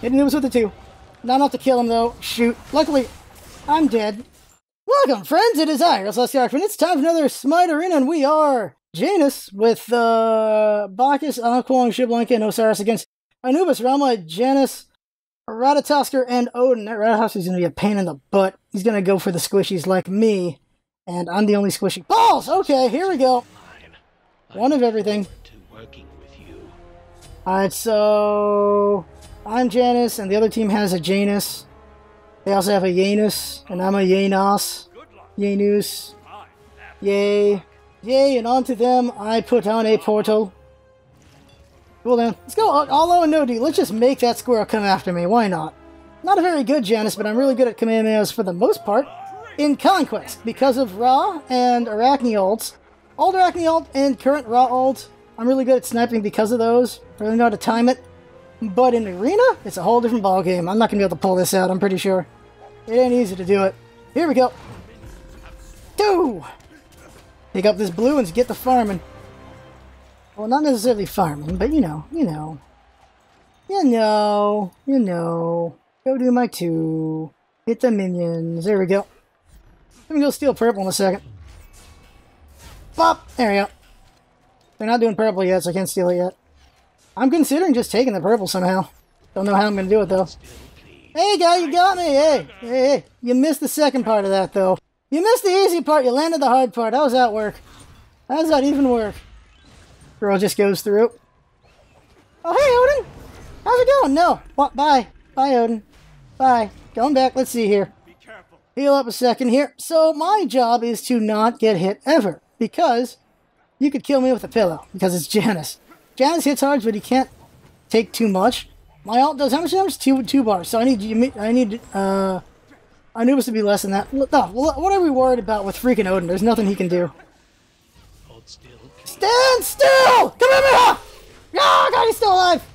Hit Anubis with the 2. Not enough to kill him, though. Shoot. Luckily, I'm dead. Welcome, friends! It is Iris Rousy, Arachne. It's time for another Smite Arena, and we are Janus with Bacchus, Alcorn, Chevlonke, and Osiris against Anubis, Rama, Janus, Ratatoskr, and Odin. That Ratatoskr is going to be a pain in the butt. He's going to go for the squishies like me, and I'm the only squishy. Balls! Okay, here we go. One of everything. Alright, so I'm Janus, and the other team has a Janus. They also have a Janus, and I'm a Janos. Janus. Yay. Yay, and onto them, I put on a portal. Cool down. Let's go all O and no D. Let's just make that squirrel come after me. Why not? Not a very good Janus, but I'm really good at cameos for the most part in Conquest because of Ra and Arachne ults. Old Arachne ult and current Ra ult. I'm really good at sniping because of those. I really know how to time it. But in Arena, it's a whole different ballgame. I'm not going to be able to pull this out, I'm pretty sure. It ain't easy to do it. Here we go. Do! Pick up this blue and get the farming. Well, not necessarily farming, but you know. Go do my 2. Hit the minions. There we go. Let me go steal purple in a second. Bop! There we go. They're not doing purple yet, so I can't steal it yet. I'm considering just taking the purple somehow. Don't know how I'm going to do it, though. Hey, guy, you got me! Hey! Hey, hey! You missed the second part of that, though. You missed the easy part! You landed the hard part! How's that work? How does that even work? Girl just goes through. Oh, hey, Odin! How's it going? No! Bye! Bye, Odin. Bye. Going back. Let's see here. Heal up a second here. So, my job is to not get hit ever, because you could kill me with a pillow, because it's Janus. Janus hits hard, but he can't take too much. My ult does how much damage? Two bars. So I need Anubis to be less than that. No, what are we worried about with freaking Odin? There's nothing he can do. Hold still. Stand still! Come here! Oh, God, he's still alive!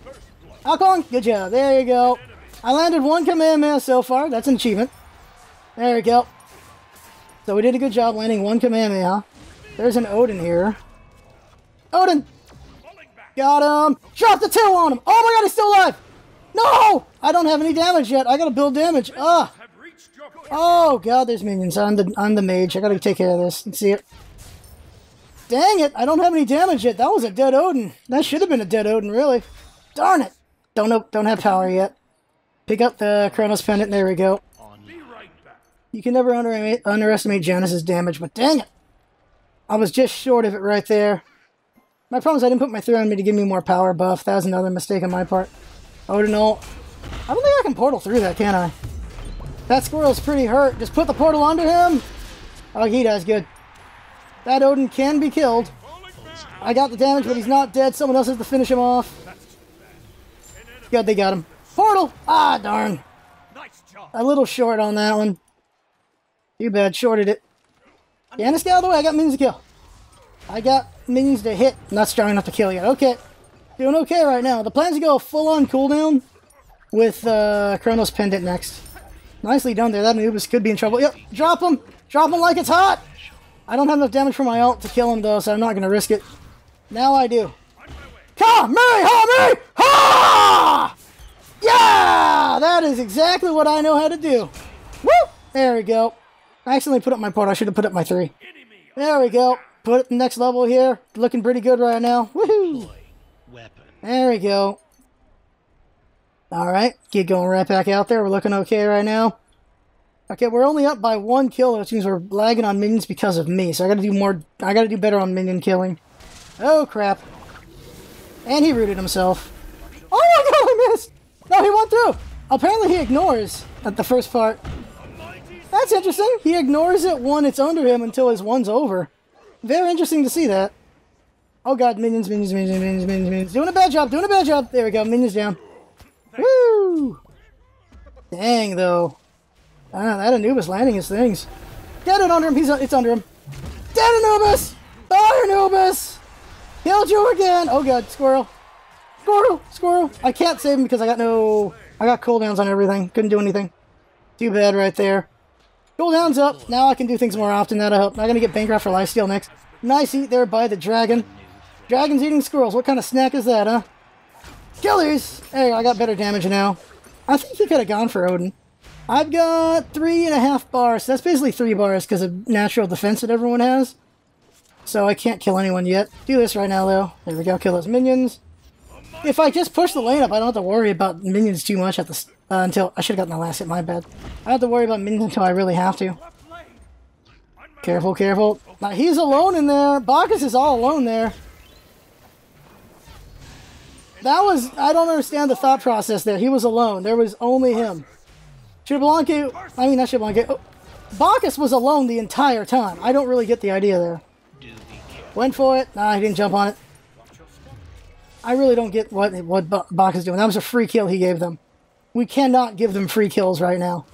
Alcorn, good job. There you go. I landed 1 Kamehameha so far. That's an achievement. There we go. So we did a good job landing 1 Kamehameha. There's an Odin here. Odin! Got him! Drop the 2 on him! Oh my God, he's still alive! No! I don't have any damage yet. I gotta build damage. Ugh! Oh God, there's minions. I'm the mage. I gotta take care of this. Let's see it. Dang it! I don't have any damage yet. That was a dead Odin. That should have been a dead Odin, really. Darn it! Don't have power yet. Pick up the Chronos Pendant. There we go. You can never underestimate Janus's damage, but dang it! I was just short of it right there. My problem is I didn't put my 3 on me to give me more power buff. That was another mistake on my part. Odin ult. I don't think I can portal through that, can I? That squirrel's pretty hurt. Just put the portal under him. Oh, he does good. That Odin can be killed. I got the damage, but he's not dead. Someone else has to finish him off. Good, they got him. Portal! Ah, darn. A little short on that one. Too bad, shorted it. Janus, get out of the way. I got minions to kill. I got minions to hit. Not strong enough to kill yet. Okay. Doing okay right now. The plan is to go full-on cooldown with Chronos Pendant next. Nicely done there. That Anubis could be in trouble. Yep. Drop him. Drop him like it's hot. I don't have enough damage for my ult to kill him, though, so I'm not going to risk it. Now I do. Come, Mary! Ha, Mary! Ha! Yeah! That is exactly what I know how to do. Woo! There we go. I accidentally put up my port. I should have put up my 3. There we go. Put it next level here. Looking pretty good right now. Woohoo! There we go. Alright, get going right back out there. We're looking okay right now. Okay, we're only up by 1 kill, which means we're lagging on minions because of me. So I gotta do more. I gotta do better on minion killing. Oh crap. And he rooted himself. Oh my God, I missed! No, he went through! Apparently he ignores at the first part. That's interesting. He ignores it when it's under him until his 1's over. Very interesting to see that. Oh God, minions. Doing a bad job. There we go, minions down. Woo! Dang, though. Ah, that Anubis landing his things. Get it under him, it's under him. Dead Anubis! Bye, Anubis! Killed you again! Oh God, squirrel. Squirrel! I can't save him because I got cooldowns on everything. Couldn't do anything. Too bad right there. Cooldown's up. Now I can do things more often, that I hope. I'm going to get Bancroft for lifesteal next. Nice eat there by the dragon. Dragon's eating squirrels. What kind of snack is that, huh? Killers! Hey, I got better damage now. I think he could have gone for Odin. I've got 3.5 bars. So that's basically 3 bars because of natural defense that everyone has. So I can't kill anyone yet. Do this right now, though. There we go. Kill those minions. If I just push the lane up, I don't have to worry about minions too much at the until I should have gotten the last hit. My bad. I have to worry about minions until I really have to. Careful, careful. Now he's alone in there. Bacchus is all alone there. That was... I don't understand the thought process there. He was alone. There was only him. Chevlonke... I mean, not Chevlonke. Oh, Bacchus was alone the entire time. I don't really get the idea there. Went for it. Nah, he didn't jump on it. I really don't get what Bacchus is doing. That was a free kill he gave them. We cannot give them free kills right now.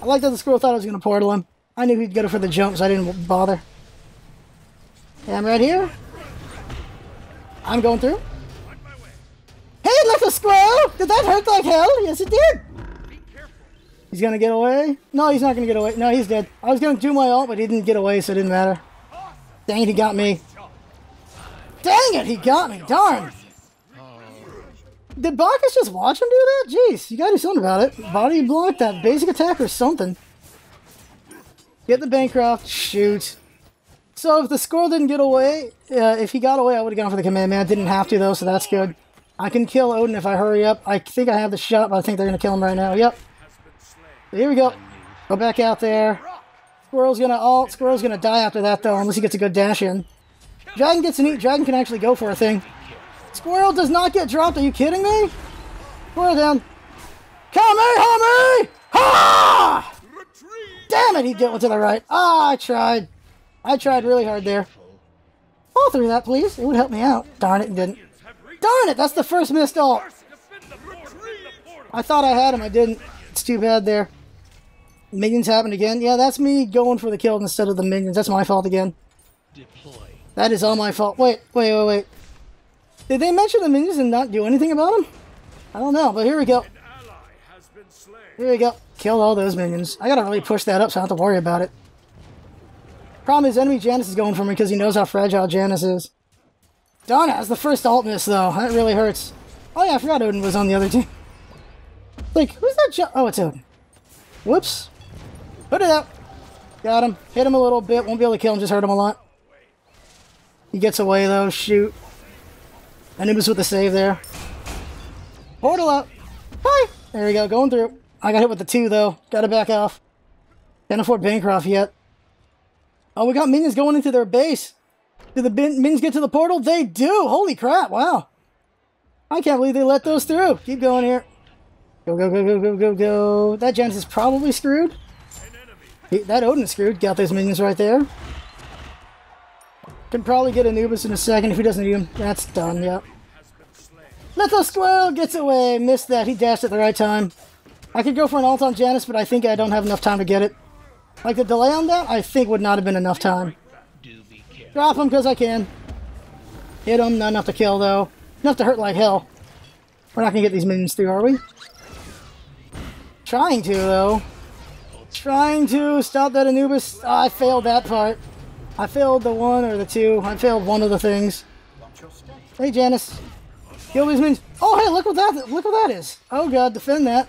I like that the squirrel thought I was going to portal him. I knew he'd go for the jump, so I didn't bother. Yeah, I'm right here. I'm going through. Hey, like a squirrel! Did that hurt like hell? Yes, it did! He's gonna get away? No, he's not gonna get away. No, he's dead. I was gonna do my ult, but he didn't get away, so it didn't matter. Dang it, he got me. Dang it, he got me. Darn! Did Bacchus just watch him do that? Jeez, you gotta do something about it. Body block, that basic attack, or something. Get the Bancroft. Shoot. So if the squirrel didn't get away, if he got away, I would have gone for the command man. I didn't have to, though, so that's good. I can kill Odin if I hurry up. I think I have the shot, but I think they're going to kill him right now. Yep. Here we go. Go back out there. Squirrel's going to ult. Squirrel's going to die after that, though, unless he gets a good dash in. Dragon gets an eat. Dragon can actually go for a thing. Squirrel does not get dropped. Are you kidding me? Squirrel down. Come here, homie! Ha! Damn it, he did one to the right. Ah, oh, I tried. I tried really hard there. Fall through that, please. It would help me out. Darn it, it didn't. Darn it, that's the first missed ult. I thought I had him, I didn't. It's too bad there. Minions happened again. Yeah, that's me going for the kill instead of the minions. That's my fault again. That is all my fault. Wait, wait, wait, wait. Did they mention the minions and not do anything about them? I don't know, but here we go. Here we go. Kill all those minions. I gotta really push that up so I don't have to worry about it. Problem is, enemy Janus is going for me because he knows how fragile Janus is. Donna has the first ult miss, though. That really hurts. Oh yeah, I forgot Odin was on the other team. Like, who's that Oh, it's Odin. Whoops. Put it up. Got him. Hit him a little bit. Won't be able to kill him, just hurt him a lot. He gets away, though. Shoot. Anubis with the save there. Portal up. Hi! There we go, going through. I got hit with the 2, though. Gotta back off. Can't afford Bancroft yet. Oh, we got minions going into their base. Do the minions get to the portal? They do! Holy crap, wow. I can't believe they let those through. Keep going here. Go, go, go, go, go, go, go. That Janus is probably screwed. That Odin's screwed. Got those minions right there. Can probably get Anubis in a second if he doesn't need him. That's done, yep. Little squirrel gets away. Missed that. He dashed at the right time. I could go for an ult on Janus, but I think I don't have enough time to get it. Like, the delay on that, I think would not have been enough time. Drop him, because I can. Hit him, not enough to kill, though. Enough to hurt like hell. We're not going to get these minions through, are we? Trying to, though. Trying to stop that Anubis. Oh, I failed that part. I failed the 1 or the 2. I failed one of the things. Hey, Janus. Kill these minions. Oh, hey, look what that is. Oh, God, defend that.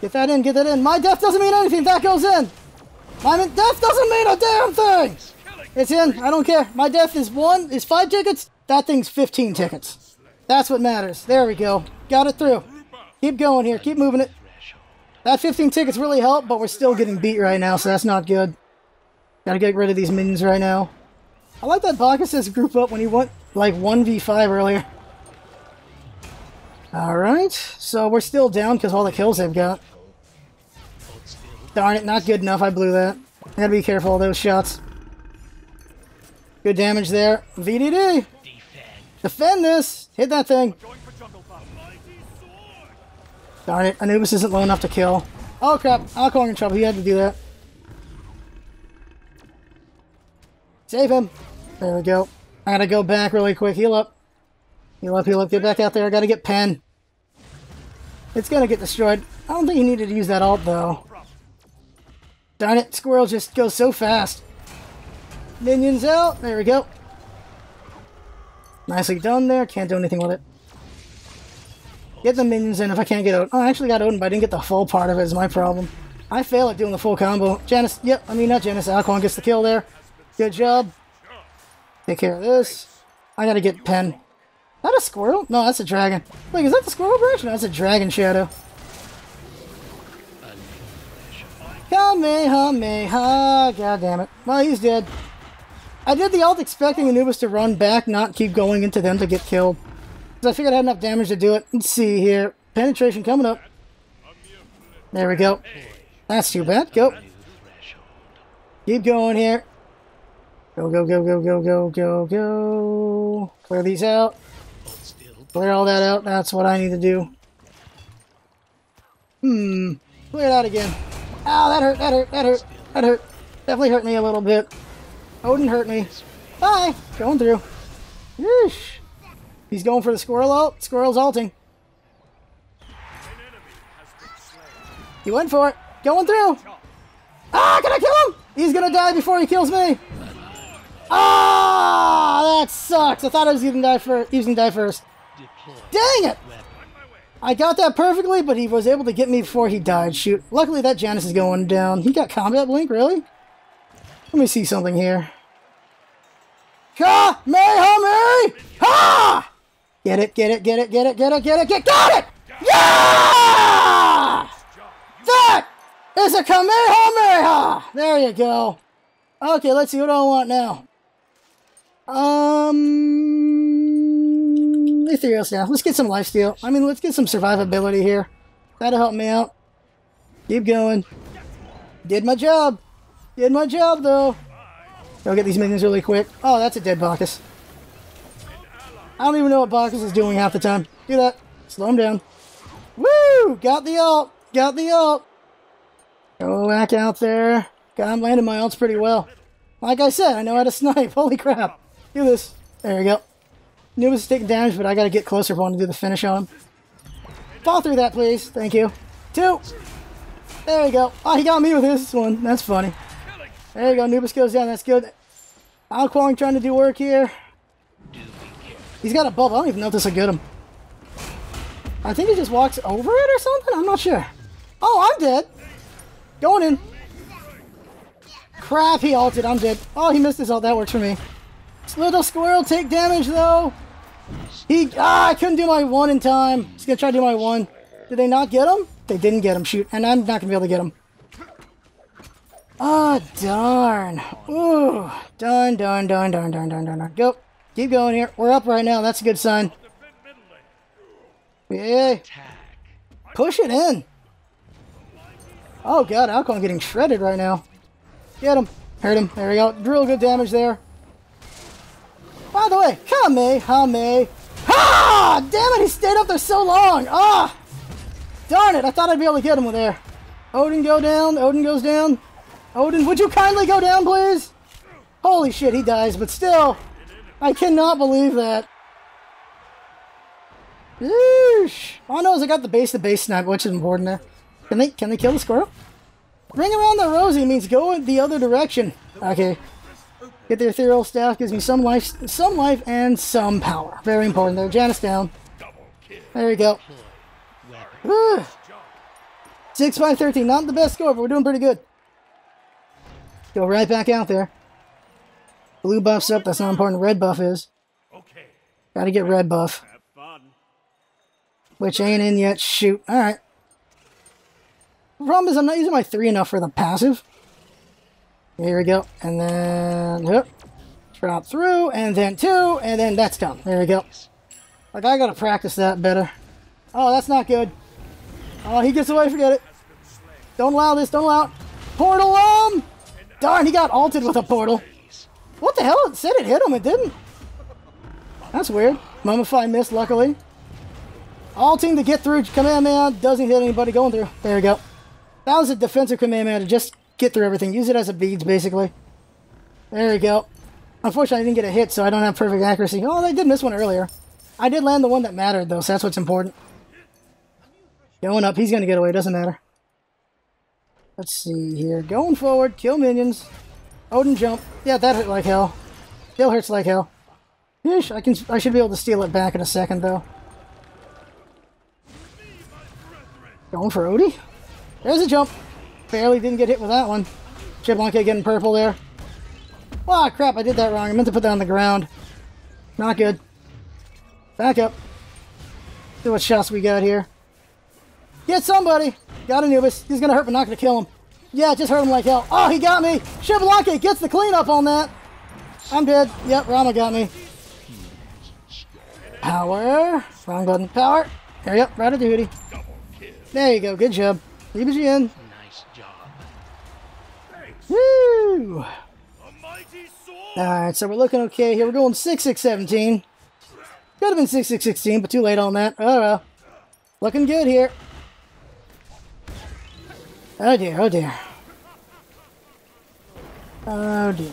Get that in, get that in. My death doesn't mean anything. That goes in. My death doesn't mean a damn thing. It's in. I don't care. My death is 5 tickets. That thing's 15 tickets. That's what matters. There we go. Got it through. Keep going here. Keep moving it. That 15 tickets really helped, but we're still getting beat right now, so that's not good. Gotta get rid of these minions right now. I like that Bacchus' group up when he went like 1v5 earlier. Alright, so we're still down because all the kills they've got. Darn it, not good enough. I blew that. Gotta be careful of those shots. Good damage there. VDD! Defend this! Hit that thing! Darn it, Anubis isn't low enough to kill. Oh crap, Alcorn in trouble. He had to do that. Save him! There we go. I gotta go back really quick. Heal up. Heal up, heal up. Get back out there. I gotta get Pen. It's gonna get destroyed. I don't think he needed to use that ult, though. Darn it, squirrel just goes so fast. Minions out. There we go. Nicely done there. Can't do anything with it. Get the minions in if I can't get Odin. Oh, I actually got Odin, but I didn't get the full part of it is my problem. I fail at doing the full combo. Janus, yep, I mean not Janus, Alcorn gets the kill there. Good job. Take care of this. I gotta get Pen. That a squirrel? No, that's a dragon. Wait, is that the squirrel branch? No, that's a dragon shadow. Kamehameha, god damn it. Well, he's dead. I did the ult expecting Anubis to run back, not keep going into them to get killed. So I figured I had enough damage to do it. Let's see here. Penetration coming up. There we go. That's too bad. Go. Keep going here. Go, go, go, go, go, go, go, go. Clear these out. Clear all that out. That's what I need to do. Clear it out again. Ow, that hurt, that hurt, that hurt, that hurt. Definitely hurt me a little bit. Odin hurt me. Bye! Going through. Yeesh. He's going for the squirrel ult. Squirrel's ulting. He went for it. Going through. Ah, can I kill him? He's gonna die before he kills me. Ah, that sucks. I thought I was gonna die first. He was gonna die first. Dang it! I got that perfectly, but he was able to get me before he died. Shoot. Luckily, that Janus is going down. He got Combat Blink, really? Let me see something here. Kamehameha! Ha! Get it, get it, get it, get it, get it, get it, get it! Got it! Yeah! That is a Kamehameha! There you go. Okay, let's see. What do I want now? Ethereal Staff. Let's get some lifesteal. I mean, let's get some survivability here. That'll help me out. Keep going. Did my job. Did my job, though. Go get these minions really quick. Oh, that's a dead Bacchus. I don't even know what Bacchus is doing half the time. Do that. Slow him down. Woo! Got the ult. Got the ult. Go back out there. God, I'm landing my ults pretty well. Like I said, I know how to snipe. Holy crap. Do this. There we go. Anubis is taking damage, but I gotta get closer if I want to do the finish on him. Fall through that, please. Thank you. Two. There we go. Oh, he got me with this one. That's funny. There you go. Anubis goes down. That's good. Alcorn trying to do work here. He's got a bubble. I don't even know if this will get him. I think he just walks over it or something? I'm not sure. Oh, I'm dead. Going in. Crap, he ulted. I'm dead. Oh, he missed his ult. That works for me. This little squirrel take damage, though. He... Ah, I couldn't do my one in time. He's gonna try to do my one. Did they not get him? They didn't get him. Shoot. And I'm not gonna be able to get him. Ah, oh, darn. Ooh. Darn, darn, darn, darn, darn, darn, darn, darn. Go. Keep going here. We're up right now. That's a good sign. Yeah. Push it in. Oh, God. Alcorn getting shredded right now. Get him. Hurt him. There we go. Real good damage there. By the way, Kamehameha! Ah! Damn it, he stayed up there so long! Ah! Darn it, I thought I'd be able to get him there. Odin go down, Odin goes down. Odin, would you kindly go down, please? Holy shit, he dies, but still, I cannot believe that. Yeesh! All I know is I got the base-to-base snipe, which is important there. Can they kill the squirrel? Ring around the Rosie means go the other direction. Okay. Get their Ethereal Staff, gives me some life and some power. Very important there. Janus down. There we go. 6 by 13. Not the best score, but we're doing pretty good. Go right back out there. Blue buff's up. That's not important. Red buff is. Gotta get red buff. Which ain't in yet. Shoot. Alright. The problem is I'm not using my 3 enough for the passive. Here we go, and then drop through, and then 2, and then that's done. There we go. Like, I gotta practice that better. Oh, that's not good. Oh, he gets away, forget it. Don't allow this, don't allow it. Portal him! Darn, he got ulted with a portal. What the hell? It said it hit him, it didn't. That's weird. Mummify missed, luckily. Ulting to get through Kamehameha doesn't hit anybody going through. There we go. That was a defensive Kamehameha to just... get through everything. Use it as a beads, basically. There we go. Unfortunately, I didn't get a hit, so I don't have perfect accuracy. Oh, I did miss one earlier. I did land the one that mattered, though, so that's what's important. Going up. He's going to get away. Doesn't matter. Let's see here. Going forward. Kill minions. Odin jump. Yeah, that hurt like hell. Still hurts like hell. Yeesh, I should be able to steal it back in a second, though. Going for Odie. There's a jump. Barely didn't get hit with that one. Chevlonke getting purple there. Ah, crap, I did that wrong. I meant to put that on the ground. Not good. Back up. See what shots we got here. Get somebody! Got Anubis. He's gonna hurt, but not gonna kill him. Yeah, just hurt him like hell. Oh, he got me! Chevlonke gets the cleanup on that. I'm dead. Yep, Rama got me. Power. Wrong button. Power. Hurry up, right of duty. There you go. Good job. EBG in. Nice job. Woo! Alright, so we're looking okay here. We're going 6-6-17. Could have been 6-6-16, but too late on that. Oh well. Looking good here. Oh dear, oh dear. Oh dear.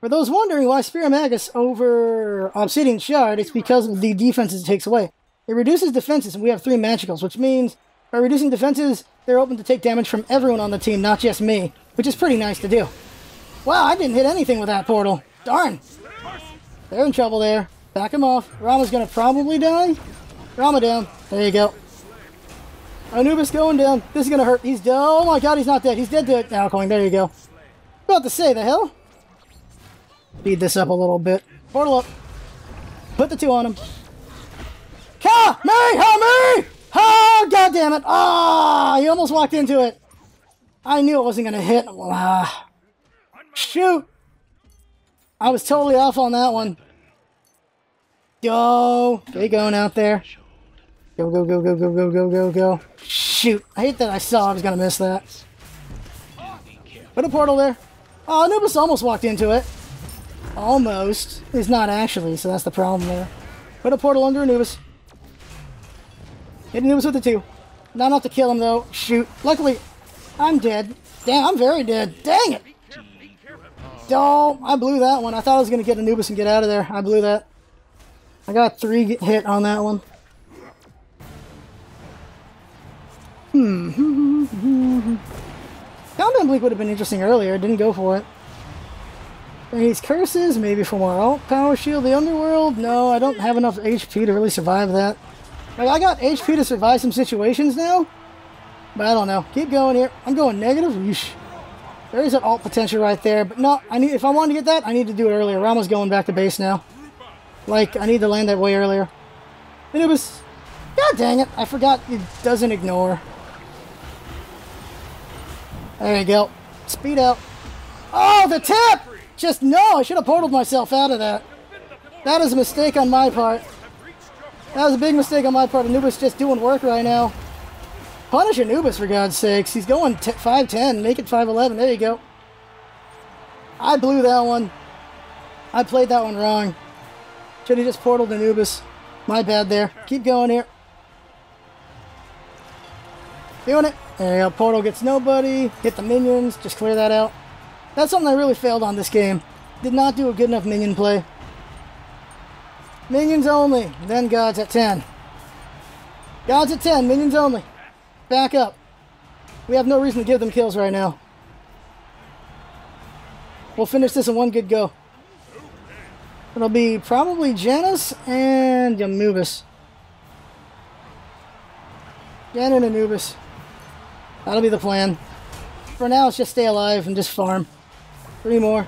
For those wondering why Spear of Magus over Obsidian Shard, it's because of the defenses it takes away. It reduces defenses, and we have 3 magicals, which means by reducing defenses, they're open to take damage from everyone on the team, not just me, which is pretty nice to do. Wow, I didn't hit anything with that portal. Darn. They're in trouble there. Back him off. Rama's gonna probably die. Rama down. There you go. Anubis going down. This is gonna hurt. He's dead. Oh my god, he's not dead. He's dead to it. Alcorn, there you go. About to say, the hell? Speed this up a little bit. Portal up. Put the 2 on him. Ka! Me! Ha! Me! Oh, god damn it! Ah! Oh, he almost walked into it. I knew it wasn't gonna hit. Ah. Shoot! I was totally off on that one. Go! They going out there. Go, go, go, go, go, go, go, go, go. Shoot! I hate that I saw I was gonna miss that. Put a portal there. Oh, Anubis almost walked into it. Almost. He's not actually, so that's the problem there. Put a portal under Anubis. Hit Anubis with the 2. Not enough to kill him though. Shoot. Luckily, I'm dead. Damn, I'm very dead. Dang it! Oh, I blew that one. I thought I was going to get Anubis and get out of there. I blew that. I got 3 hit on that one. Hmm. Combat Blink would have been interesting earlier. Didn't go for it. Raise curses, maybe for more. Oh, power shield, the underworld. No, I don't have enough HP to really survive that. Like, I got HP to survive some situations now. But I don't know. Keep going here. I'm going negative. Yeesh. There is an alt potential right there, but no, I need. If I wanted to get that, I need to do it earlier. Rama's going back to base now. Like, I need to land that way earlier. Anubis. God dang it, I forgot it doesn't ignore. There you go. Speed out. Oh, the tip! Just no, I should have portaled myself out of that. That is a mistake on my part. That was a big mistake on my part. Anubis just doing work right now. Punish Anubis, for God's sakes. He's going 5'10", make it 5'11", there you go. I blew that one. I played that one wrong. Should have just portaled Anubis. My bad there. Keep going here. Doing it. There you go. Portal gets nobody. Hit the minions. Just clear that out. That's something I really failed on this game. Did not do a good enough minion play. Minions only. Then gods at 10. Gods at 10. Minions only. Back up. We have no reason to give them kills right now. We'll finish this in one good go. It'll be probably Janus and Anubis. Jan and Anubis. That'll be the plan. For now, it's just stay alive and just farm. 3 more.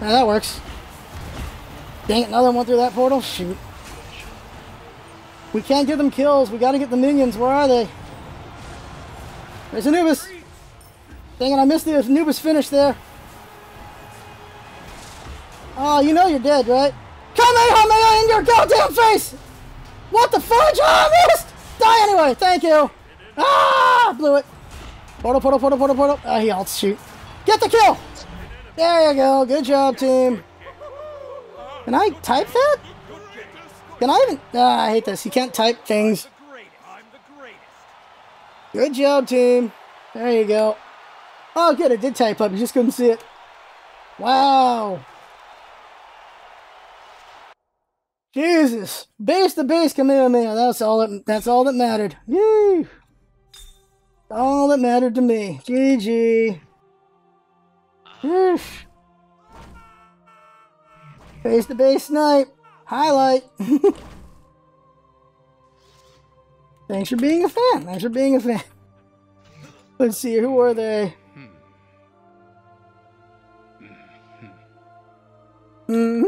Now that works. Dang it, another one through that portal? Shoot. We can't give them kills. We got to get the minions. Where are they? There's Anubis. Dang it, I missed the Anubis finish there. Oh, you know you're dead, right? Kamehameha in your goddamn face! What the fudge? Oh, I missed! Die anyway, thank you! Ah, blew it. Portal, portal, portal, portal, portal. Oh, he ults, shoot. Get the kill! There you go, good job, team. Can I type that? Can I even? I hate this. You can't type things. Good job, team. There you go. Oh, good. It did type up. You just couldn't see it. Wow. Jesus. Base to base, Kamehameha. That's all that. That's all that mattered. Yee. All that mattered to me. GG. Yeesh. Base to base snipe. Highlight. Thanks for being a fan. Thanks for being a fan. Let's see, who are they? Mm-hmm.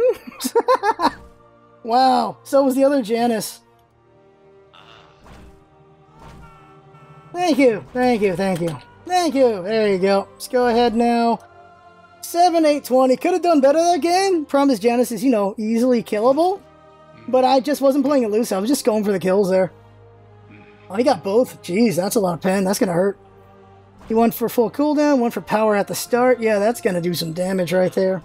Wow, so was the other Janus. Thank you, thank you, thank you. Thank you, there you go. Let's go ahead now. 7, 8, 20. Could have done better that game. Problem is Janus is, you know, easily killable. But I just wasn't playing it loose. I was just going for the kills there. Oh, he got both. Jeez, that's a lot of pen. That's going to hurt. He went for full cooldown, went for power at the start. Yeah, that's going to do some damage right there.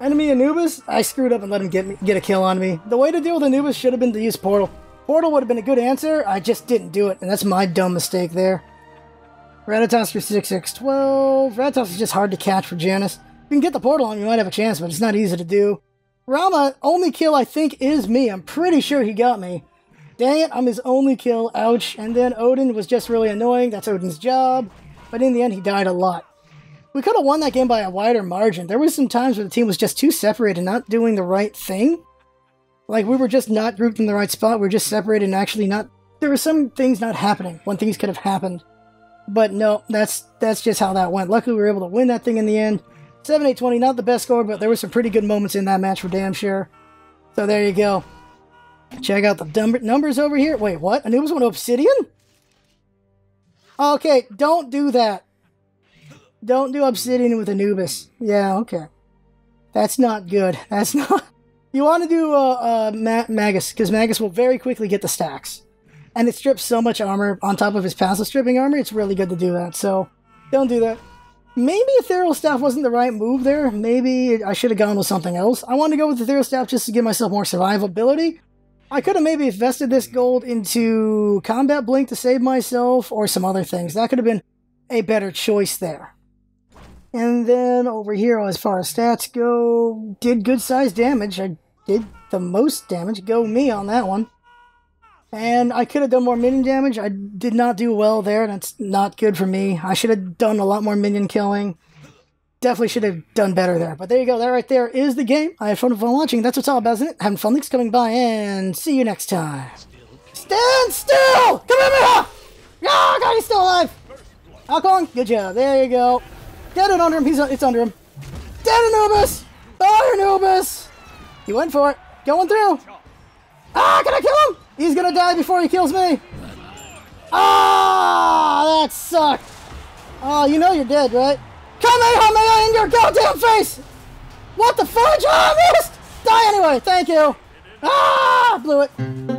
Enemy Anubis, I screwed up and let him get a kill on me. The way to deal with Anubis should have been to use Portal. Portal would have been a good answer. I just didn't do it, and that's my dumb mistake there. Ratatoskr 6, 6, 12. Ratatoskr is just hard to catch for Janus. If you can get the Portal on, you might have a chance, but it's not easy to do. Rama, only kill I think is me. I'm pretty sure he got me. Dang it, I'm his only kill. Ouch. And then Odin was just really annoying. That's Odin's job. But in the end, he died a lot. We could have won that game by a wider margin. There were some times where the team was just too separated, not doing the right thing. Like, we were just not grouped in the right spot. We were just separated and actually not... There were some things not happening when things could have happened. But no, that's just how that went. Luckily, we were able to win that thing in the end. 7, 8, 20, not the best score, but there were some pretty good moments in that match for damn sure. So there you go. Check out the numbers over here. Wait, what? Anubis went to Obsidian? Okay, don't do that. Don't do Obsidian with Anubis. Yeah, okay. That's not good. That's not... You want to do Magus, because Magus will very quickly get the stacks. And it strips so much armor on top of his passive stripping armor, it's really good to do that. So, don't do that. Maybe Ethereal Staff wasn't the right move there. Maybe I should have gone with something else. I wanted to go with Ethereal Staff just to give myself more survivability. I could have maybe invested this gold into Combat Blink to save myself or some other things. That could have been a better choice there. And then over here, as far as stats go, did good size damage. I did the most damage. Go me on that one. And I could have done more minion damage. I did not do well there. That's not good for me. I should have done a lot more minion killing. Definitely should have done better there. But there you go. That right there is the game. I had fun watching. That's what's all about, isn't it? Having fun. Thanks for coming by. And see you next time. Stand still! Come here, man! Oh, God, he's still alive! Alcorn, good job. There you go. Dead it under him. It's under him. Dead Anubis! Oh, Anubis! He went for it. Going through. Ah, can I kill him? He's gonna die before he kills me. Ah, that sucked. Oh, you know you're dead, right? Kamehameha in your goddamn face! What the fudge? Oh, I missed! Die anyway, thank you! Ah, blew it.